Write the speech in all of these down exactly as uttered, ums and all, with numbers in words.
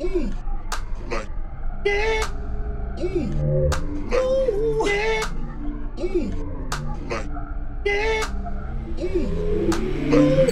Ooh. My. Yeah. Ooh. My. Ooh. Yeah. Ooh. My. Yeah. Ooh. My. Yeah. Ooh.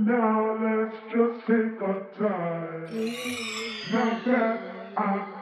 Now let's just take our time. Not that I